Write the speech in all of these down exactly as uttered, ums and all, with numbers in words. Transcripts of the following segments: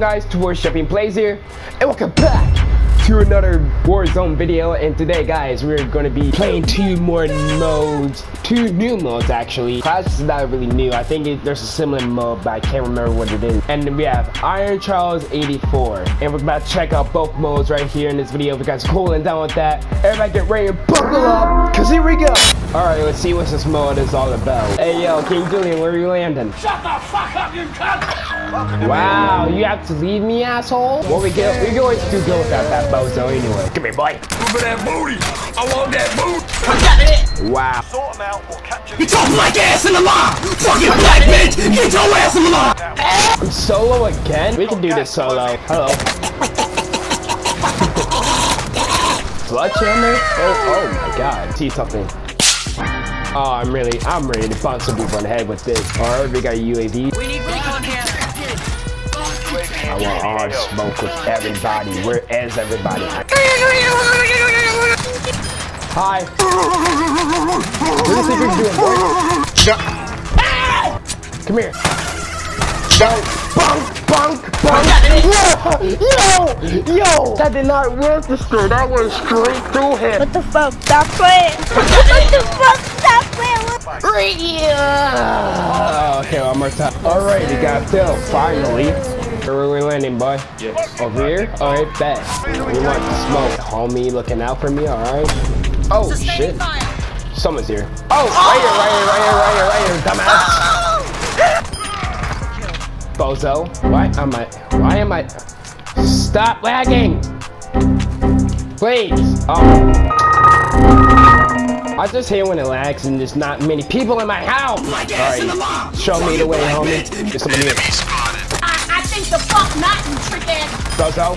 going on, guys? ChampionPlayz here, and welcome back to another Warzone video. And today, guys, we're gonna be playing two more modes, two new modes actually. Classics is not really new. I think it, there's a similar mode, but I can't remember what it is. And we have Iron Charles eighty-four, and we're about to check out both modes right here in this video. If you guys are cool and down with that, everybody get ready and buckle up, cause here we go. All right, let's see what this mode is all about. Hey, yo, King Julian, where are you landing? Shut the fuck up, you cunt! Wow, you have to leave me, asshole? Well, we can, we can always do go without that bozo anyway. Come here, boy. Over that booty. I want that booty. I got it. Wow. Sort him out or catch him. You talk like ass in the line. Fucking black bitch. Get your ass in the line. I'm solo again? We can do this solo. Hello. Blood chamber? Oh, oh my god. See something. Oh, I'm really, I'm ready to bounce some people on the head with this. Alright, we got a U A V. We need recon here. I want all smoke with everybody. Where is everybody? Hi. What do you think you're doing, boy? No. Come here. No. Bunk, bunk, bunk. Yo, yo. That did not register. That went straight through him. What the fuck? Stop playing. What the fuck? Stop playing. Yeah. Oh, okay, one more time. All right, we got Phil finally. Where are we landing, boy? Yes. Over here? Alright, bet. We want to smoke. Homie looking out for me, alright? Oh, shit. Someone's here. Oh, right here, right here, right here, right here, right here, dumbass. Bozo. Why am I? Why am I? Stop lagging! Please! Oh. I just hate when it lags and there's not many people in my house! Alright, show me the way, homie. There's somebody here. The fuck not, you trick ass. Bozo.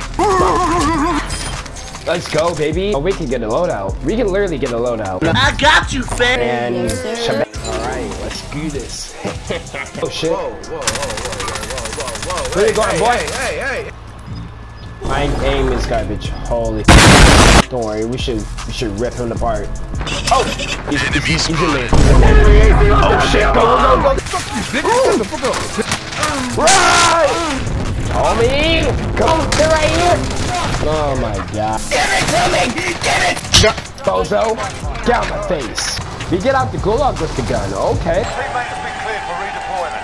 Let's go, baby. Oh, we can get a loadout. We can literally get a loadout. I got you, fam. And yes, alright, let's do this. Oh shit. Whoa, whoa, whoa, whoa, whoa, whoa, whoa. Where hey, you going, hey, boy? Hey, hey, hey. My aim is garbage. Holy. Don't worry, we should we should rip him apart. Oh! He's, he's, he's, he's in there. Oh shit! Go, go, go! Fuck you, bitch! Right! Homie! Come on, they're right here! Oh my god. Get it to me! Get it! Bozo, get out my face. You get out the gulag with the gun, okay. Teammate has been cleared for redeployment.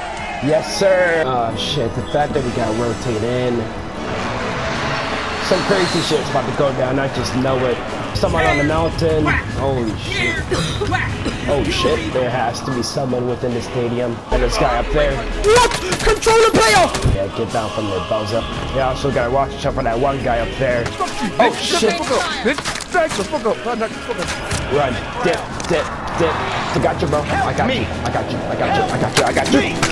Yes, sir. Oh shit, the fact that we got rotated in. Some crazy shit's about to go down, I just know it. Someone on the mountain. Holy shit. Oh shit, there has to be someone within the stadium. And this guy up there. What? Control the player! Yeah, get down from there, Bowser. Yeah, also gotta watch out for that one guy up there. Oh shit. Run. Dip, dip, dip. I got you, bro. I got you. I got you. I got you. I got you. I got you. I got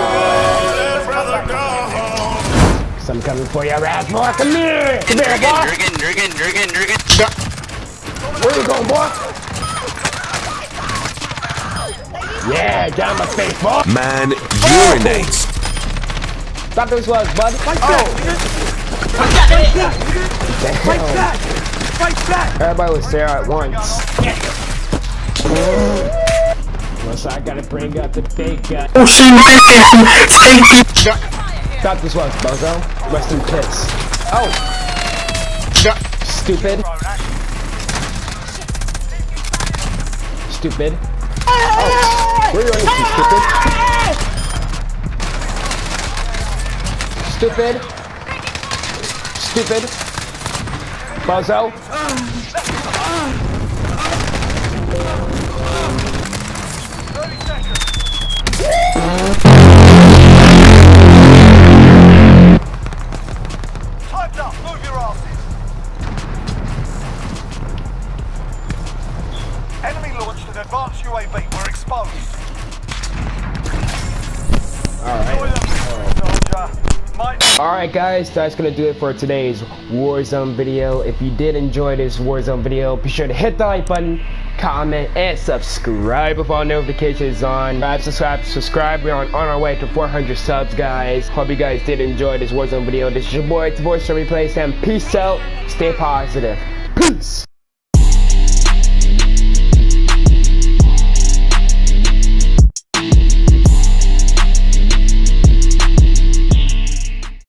you. I'm coming for you, Rasmore. Come here! Come here, boy! Driggin, driggin, driggin, driggin. Where you going, boy? Yeah, down my face, boy! Man, urinates! Oh. Stop those slugs, bud. Fight oh. back! Fight back! Fight back! Everybody was there at once. Unless I gotta bring out the big guy. Oh, she made it! Thank you! Stop this one, Bozo. Rest in piss. Oh! Stupid. Stupid. Oh! Where are you going, stupid? Stupid. Stupid. Bozo. Advanced U A V, we're exposed. Alright. Alright guys, that's gonna do it for today's Warzone video. If you did enjoy this Warzone video, be sure to hit the like button, comment, and subscribe with all notifications on. Subscribe, subscribe, subscribe. We're on, on our way to four hundred subs, guys. Hope you guys did enjoy this Warzone video. This is your boy, it's your boy, ChampionPlayz, and peace out. Stay positive. Peace!